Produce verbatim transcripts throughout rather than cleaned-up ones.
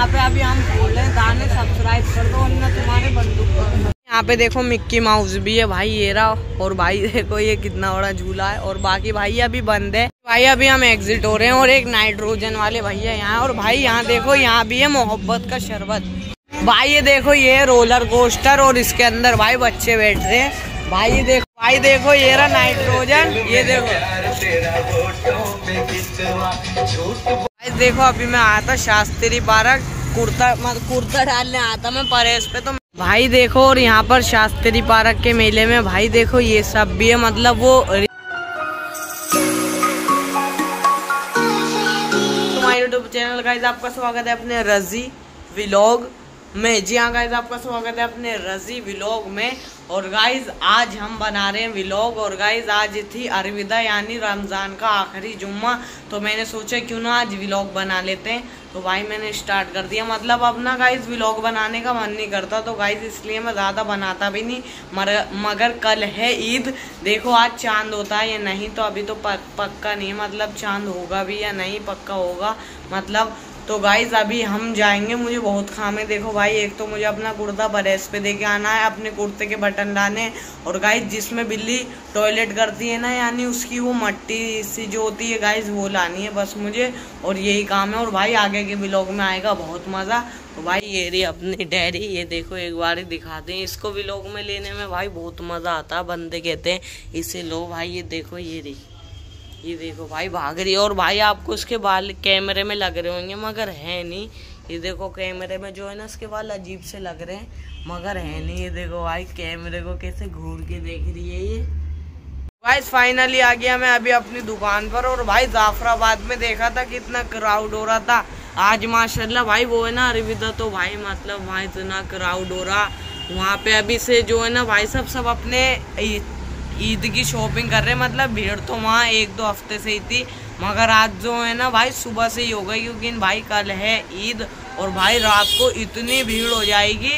यहाँ पे अभी हम बोल रहे दाने सब्सक्राइब कर दो वरना तुम्हारे बंदूक। यहाँ पे देखो मिक्की माउस भी है भाई, ये रहा। और भाई देखो ये कितना बड़ा झूला है। और बाकी भाई अभी बंद है भाई, अभी हम एग्जिट हो रहे हैं। और एक नाइट्रोजन वाले भैया यहाँ, और भाई यहाँ देखो यहाँ भी है मोहब्बत का शरबत भाई। ये देखो ये रोलर कोस्टर और इसके अंदर भाई बच्चे बैठ रहे हैं भाई। ये देखो भाई देखो ये रहा नाइट्रोजन। ये देखो देखो अभी मैं आया था शास्त्री पार्क, कुर्ता मतलब कुर्ता डालने आया था मैं परेश पे। तो भाई देखो और यहाँ पर शास्त्री पार्क के मेले में भाई देखो ये सब भी है, मतलब वो तुम्हारे यूट्यूब चैनल गाइस आपका स्वागत है अपने रजी व्लॉग में। जी हाँ गाइस आपका स्वागत है अपने रजी व्लॉग में। और गाइस आज हम बना रहे हैं व्लॉग। और गाइस आज थी अरविदा यानी रमज़ान का आखिरी जुम्मा, तो मैंने सोचा क्यों ना आज व्लॉग बना लेते हैं। तो भाई मैंने स्टार्ट कर दिया, मतलब अब ना गाइस व्लॉग बनाने का मन नहीं करता, तो गाइस इसलिए मैं ज़्यादा बनाता भी नहीं। मगर मगर कल है ईद, देखो आज चांद होता है या नहीं, तो अभी तो पक्का नहीं है, मतलब चांद होगा भी या नहीं, पक्का होगा मतलब। तो गाइज़ अभी हम जाएंगे, मुझे बहुत काम है। देखो भाई एक तो मुझे अपना कुर्ता प्रेस पे दे के आना है, अपने कुर्ते के बटन लाने। और गाइज़ जिसमें बिल्ली टॉयलेट करती है ना, यानी उसकी वो मट्टी सी जो होती है गाइज़, वो लानी है बस मुझे, और यही काम है। और भाई आगे के व्लॉग में आएगा बहुत मज़ा। तो भाई ये रही अपनी डेयरी, ये देखो एक बार ही दिखाते हैं इसको। व्लॉग में लेने में भाई बहुत मज़ा आता है, बंदे कहते हैं इसे लो भाई। ये देखो ये रही, ये देखो भाई भाग रही है। और भाई आपको उसके बाल कैमरे में लग रहे होंगे मगर है नहीं, ये देखो कैमरे में जो है ना उसके बाल अजीब से लग रहे हैं मगर है नहीं। ये देखो भाई कैमरे को कैसे घूर के देख रही है ये। भाई फाइनली आ गया मैं अभी अपनी दुकान पर। और भाई जाफराबाद में देखा था कितना क्राउड हो रहा था आज माशाल्लाह भाई, वो है ना अरविदा, तो भाई मतलब वहाँ इतना क्राउड हो रहा। वहाँ पे अभी से जो है ना भाई सब सब अपने ईद की शॉपिंग कर रहे हैं, मतलब भीड़ तो वहाँ एक दो हफ्ते से ही थी मगर आज जो है ना भाई सुबह से ही हो गई, क्योंकि भाई कल है ईद और भाई रात को इतनी भीड़ हो जाएगी।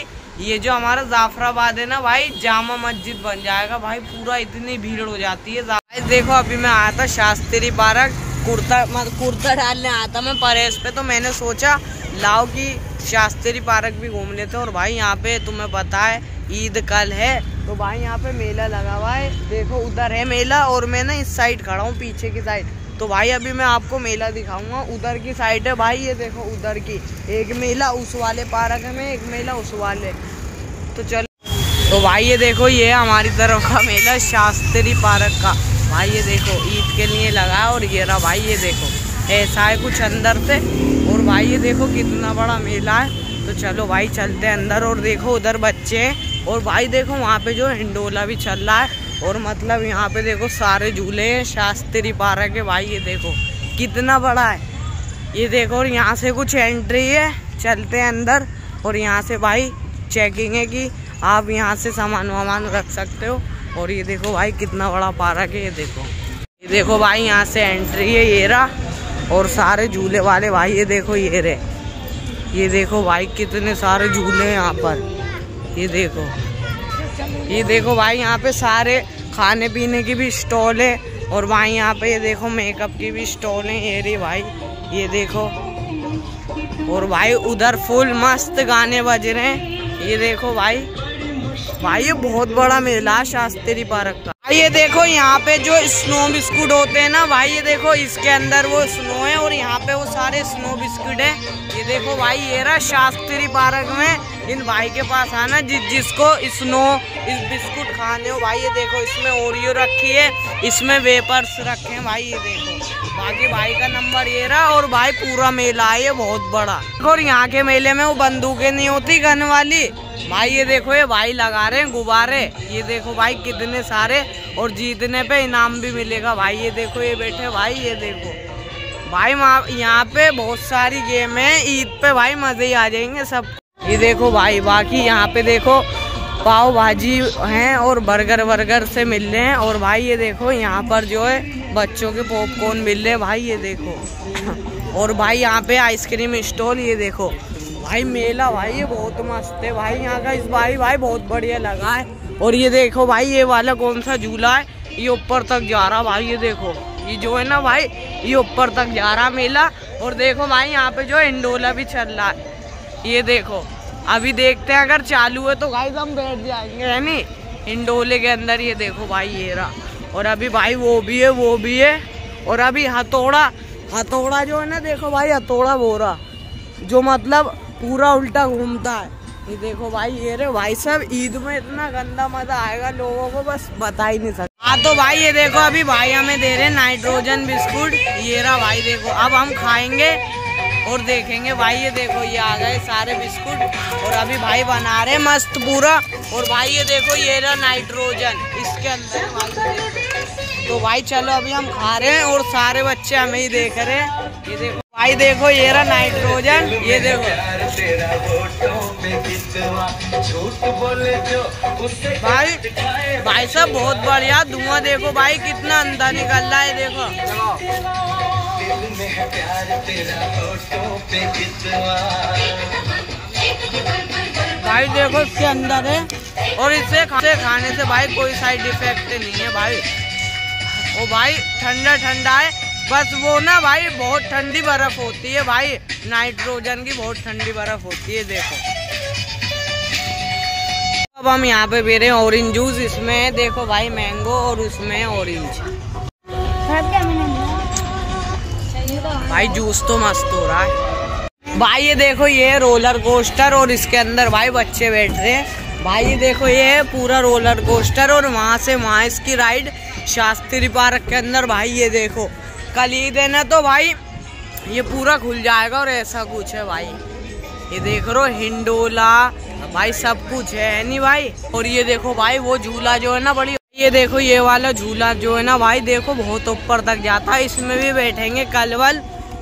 ये जो हमारा जाफराबाद है ना भाई, जामा मस्जिद बन जाएगा भाई पूरा, इतनी भीड़ हो जाती है। गाइस देखो अभी मैं आया था शास्त्री पार्क, कुर्ता मतलब कुर्ता डालने आया था मैं परेश पे। तो मैंने सोचा लाओ कि शास्त्री पार्क भी घूम लेते हैं। और भाई यहाँ पे तुम्हें पता है ईद कल है, तो भाई यहाँ पे मेला लगा हुआ है। देखो उधर है मेला और मैं ना इस साइड खड़ा हूँ पीछे की साइड। तो भाई अभी मैं आपको मेला दिखाऊंगा, उधर की साइड है भाई। ये देखो उधर की एक मेला उस वाले पार्क में, एक मेला उस वाले। तो चलो तो भाई ये देखो ये हमारी तरफ का मेला शास्त्री पार्क का भाई। ये देखो ईद के लिए लगा और ये रहा भाई। ये देखो ऐसा है कुछ अंदर से। और भाई ये देखो कितना बड़ा मेला है। तो चलो भाई चलते हैं अंदर। और देखो उधर बच्चे हैं। और भाई देखो वहाँ पे जो हिंडोला भी चल रहा है। और मतलब यहाँ पे देखो सारे झूले हैं शास्त्री पार्क के भाई। ये देखो कितना बड़ा है ये देखो। और यहाँ से कुछ एंट्री है, चलते हैं अंदर। और यहाँ से भाई चेकिंग है कि आप यहाँ से सामान वामान रख सकते हो। और ये देखो भाई कितना बड़ा पार्क है। ये देखो ये देखो भाई यहाँ से एंट्री है, ये रहा। और सारे झूले वाले भाई ये देखो ये रे, ये देखो भाई कितने सारे झूले हैं यहाँ पर। ये देखो ये देखो भाई यहाँ पे सारे खाने पीने की भी स्टॉल है। और भाई यहाँ पे ये देखो मेकअप की भी स्टॉल है। ये रही भाई ये देखो। और भाई उधर फुल मस्त गाने बज रहे हैं। ये देखो भाई भाई ये बहुत बड़ा मेला है शास्त्री पार्क का। ये देखो यहाँ पे जो स्नो बिस्कुट होते हैं ना भाई, ये देखो इसके अंदर वो स्नो है और यहाँ पे वो सारे स्नो बिस्कुट है। ये देखो भाई ये रहा शास्त्री पार्क में। इन भाई के पास आना जिस जिसको स्नो इस बिस्कुट खाने हो भाई। ये देखो इसमें ओरियो रखी है, इसमें वेपर्स रखे हैं भाई। ये देखो बाकी भाई का नंबर ये रहा। और भाई पूरा मेला है ये बहुत बड़ा। और यहाँ के मेले में वो बंदूकें नहीं होती गन वाली भाई। ये देखो ये भाई लगा रहे हैं गुब्बारे। ये देखो भाई कितने सारे, और जीतने पे इनाम भी मिलेगा भाई। ये देखो ये बैठे भाई। ये देखो भाई यहाँ पे बहुत सारी गेम है, ईद पे भाई मजे ही आ जाएंगे सब। ये देखो भाई बाकी यहाँ पे देखो पाव भाजी हैं और बर्गर वर्गर से मिल रहे हैं। और भाई ये देखो यहाँ पर जो है बच्चों के पॉपकॉर्न मिल रहे हैं भाई। ये देखो और भाई यहाँ पे आइसक्रीम स्टॉल। ये देखो भाई मेला भाई ये बहुत मस्त है भाई। यहाँ का इस भाई भाई बहुत बढ़िया लगा है। और ये देखो भाई ये वाला कौन सा झूला है, ये ऊपर तक जा रहा भाई। ये देखो ये जो है ना भाई ये ऊपर तक जा रहा मेला। और देखो भाई यहाँ पे जो है हिंडोला भी चल रहा है। ये देखो अभी देखते हैं अगर चालू है तो गाइस हम बैठ जाएंगे, है नी, इंडोले के अंदर। ये देखो भाई ये रहा, और अभी भाई वो भी है वो भी है, और अभी हथौड़ा हथौड़ा जो है ना, देखो भाई हथौड़ा वो रहा जो मतलब पूरा उल्टा घूमता है। ये देखो भाई ये रे भाई साहब, ईद में इतना गंदा मजा आएगा लोगों को बस बता ही नहीं सकते। हाँ तो भाई ये देखो अभी भाई हमें दे रहे नाइट्रोजन बिस्कुट, ये रहा भाई देखो। अब हम खाएंगे और देखेंगे भाई। ये देखो ये आ गए सारे बिस्कुट, और अभी भाई बना रहे मस्त पूरा। और भाई ये देखो ये रहा नाइट्रोजन इसके अंदर भाई। तो भाई चलो अभी हम खा रहे हैं और सारे बच्चे हमें ही देख रहे हैं। ये देखो भाई देखो ये रहा नाइट्रोजन। ये देखो भाई भाई साहब बहुत बढ़िया धुआं, देखो भाई कितना अंदर निकल रहा है। देखो भाई देखो इसके अंदर है, और इसे खाने से भाई कोई साइड इफेक्ट नहीं है भाई। वो भाई ठंडा ठंडा है, बस वो ना भाई बहुत ठंडी बर्फ होती है भाई, नाइट्रोजन की बहुत ठंडी बर्फ होती है। देखो अब हम यहाँ पे पी रहे हैं ऑरेंज जूस, इसमें है देखो भाई मैंगो और उसमें ऑरेंज। भाई जूस तो मस्त हो रहा है भाई। ये देखो ये रोलर कोस्टर, और इसके अंदर भाई बच्चे बैठ रहे हैं। भाई ये देखो ये है पूरा रोलर कोस्टर, और वहाँ से वहाँ इसकी राइड शास्त्री पार्क के अंदर। भाई ये देखो कल ईद है ना, तो भाई ये पूरा खुल जाएगा और ऐसा कुछ है भाई। ये देख रो हिंडोला भाई सब कुछ है, है नहीं भाई। और ये देखो भाई वो झूला जो है ना बड़ी, ये देखो ये वाला झूला जो है ना भाई देखो बहुत ऊपर तक जाता है, इसमें भी बैठेंगे कल वल।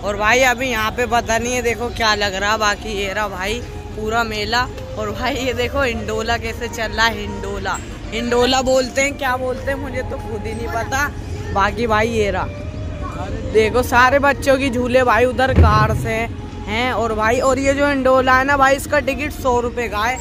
और भाई अभी यहाँ पे पता नहीं है देखो क्या लग रहा, बाकी ये रहा भाई पूरा मेला। और भाई ये देखो हिंडोला कैसे चल रहा है, हिंडोला हिंडोला बोलते हैं क्या बोलते हैं मुझे तो खुद ही नहीं पता। बाकी भाई ये रहा देखो सारे बच्चों की झूले भाई, उधर कार से हैं। और भाई और ये जो हिंडोला है ना भाई इसका टिकट सौ रुपये का है,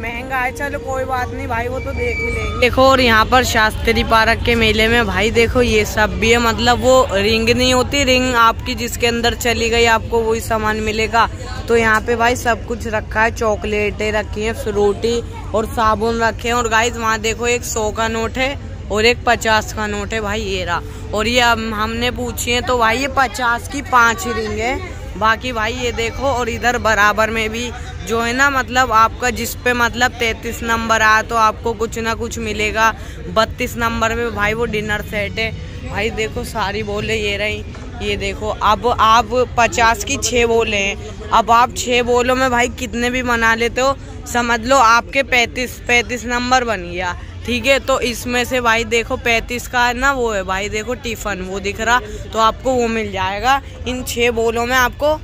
महंगा है, चलो कोई बात नहीं भाई वो तो देख ही लेंगे। देखो और यहाँ पर शास्त्री पार्क के मेले में भाई देखो ये सब भी है, मतलब वो रिंग नहीं होती, रिंग आपकी जिसके अंदर चली गई आपको वही सामान मिलेगा। तो यहाँ पे भाई सब कुछ रखा है, चॉकलेटें रखी है, फ्रूटी और साबुन रखे हैं। और गाइज वहाँ देखो एक सौ का नोट है और एक पचास का नोट है भाई ये रहा। और ये हमने पूछी है तो भाई ये पचास की पाँच रिंग है। बाकी भाई ये देखो और इधर बराबर में भी जो है ना, मतलब आपका जिस पे मतलब तैंतीस नंबर आया तो आपको कुछ ना कुछ मिलेगा। बत्तीस नंबर में भाई वो डिनर सेट है भाई, देखो सारी बोले ये रही। ये देखो अब आप पचास की छः बोले हैं, अब आप छः बोलों में भाई कितने भी मना लेते हो, समझ लो आपके पैंतीस पैंतीस नंबर बन गया, ठीक है। तो इसमें से भाई देखो पैंतीस का ना वो है भाई देखो टिफ़न वो दिख रहा, तो आपको वो मिल जाएगा। इन छः बोलों में आपको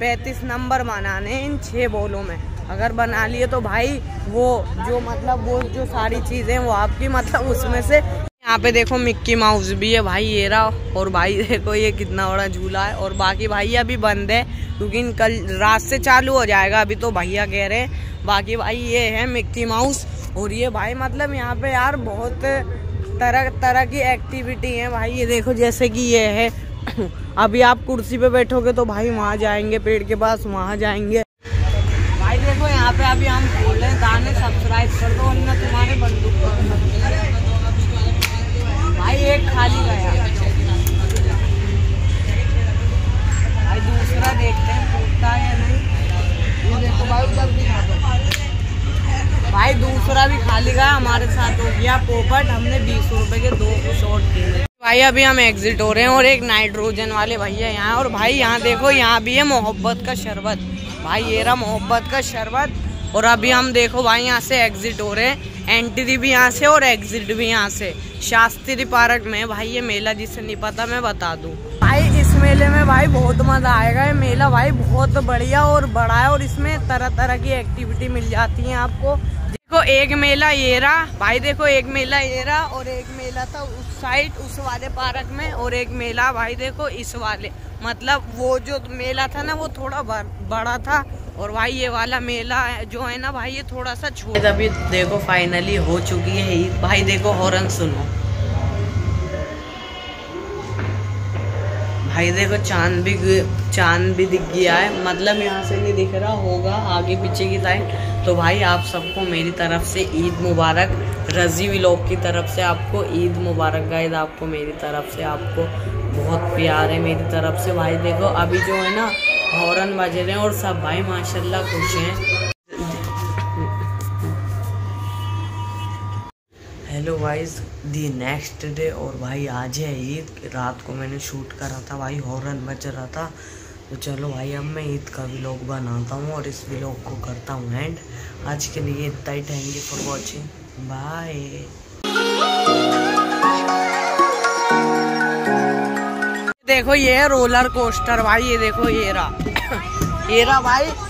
पैंतीस नंबर बनाने, इन छः बोलों में अगर बना लिए तो भाई वो जो मतलब वो जो सारी चीज़ें वो आपकी, मतलब उसमें से। यहाँ पे देखो मिक्की माउस भी है भाई ये रहा। और भाई देखो ये कितना बड़ा झूला है। और बाकी भाई अभी बंद है क्योंकि कल रात से चालू हो जाएगा, अभी तो भैया कह रहे हैं। बाकी भाई ये है मिक्की माउस, और ये भाई मतलब यहाँ पे यार बहुत तरह तरह की एक्टिविटी है भाई। ये देखो जैसे कि ये है, अभी आप कुर्सी पे बैठोगे तो भाई वहाँ जाएंगे पेड़ के पास, वहाँ जाएंगे। भाई देखो यहाँ पे अभी हम बोल रहे दाने सब्सक्राइब कर दो वरना तुम्हारे बंदूक कर सकते हैं। भाई एक खाली गया भाई, दूसरा देखते हैं फूटता है या नहीं। ये देखो भाई उधर भी खाता भाई, दूसरा भी खाली गया हमारे साथ, हो गया पोपट। हमने बीस रुपए के दो शॉट किए भाई। अभी हम एग्जिट हो रहे हैं, और एक नाइट्रोजन वाले भैया यहाँ। और भाई यहाँ देखो यहाँ भी है मोहब्बत का शरबत, भाई ये रहा मोहब्बत का शरबत। और अभी हम देखो भाई यहाँ से एग्जिट हो रहे हैं, एंट्री भी यहाँ से और एग्जिट भी यहाँ से। शास्त्री पार्क में भाई ये मेला, जिसे नहीं पता मैं बता दूँ भाई, इस मेले में भाई बहुत मज़ा आएगा। ये मेला भाई बहुत बढ़िया और बड़ा है, और इसमें तरह तरह की एक्टिविटी मिल जाती है आपको। देखो एक मेला ये रहा भाई, देखो एक मेला ये रहा, और एक मेला था उस साइड उस वाले पार्क में, और एक मेला भाई देखो इस वाले, मतलब वो जो मेला था ना वो थोड़ा बड़ा था, और भाई ये वाला मेला जो है ना भाई ये थोड़ा सा छोटा। अभी देखो फाइनली हो चुकी है ईद भाई, देखो हॉर्न सुनो भाई देखो चांद भी चांद भी दिख गया है, मतलब यहाँ से नहीं दिख रहा होगा आगे पीछे की साइड। तो भाई आप सबको मेरी तरफ से ईद मुबारक, रज़ी व्लॉग की तरफ से आपको ईद मुबारक गाइस। आपको मेरी तरफ से आपको बहुत प्यार है मेरी तरफ से। भाई देखो अभी जो है ना हॉर्न बज रहे हैं और सब भाई माशाल्लाह खुश हैं। Hello wise the next day, और भाई आज है ईद। रात को मैंने शूट करा था भाई, हॉर्न बज रहा था। तो चलो भाई अब मैं ईद का व्लॉग बनाता हूँ और इस व्लॉग को करता हूँ एंड। आज के लिए इतना ही, thank you for watching, bye. देखो ये रोलर कोस्टर भाई, ये देखो ये रहा ये रहा भाई।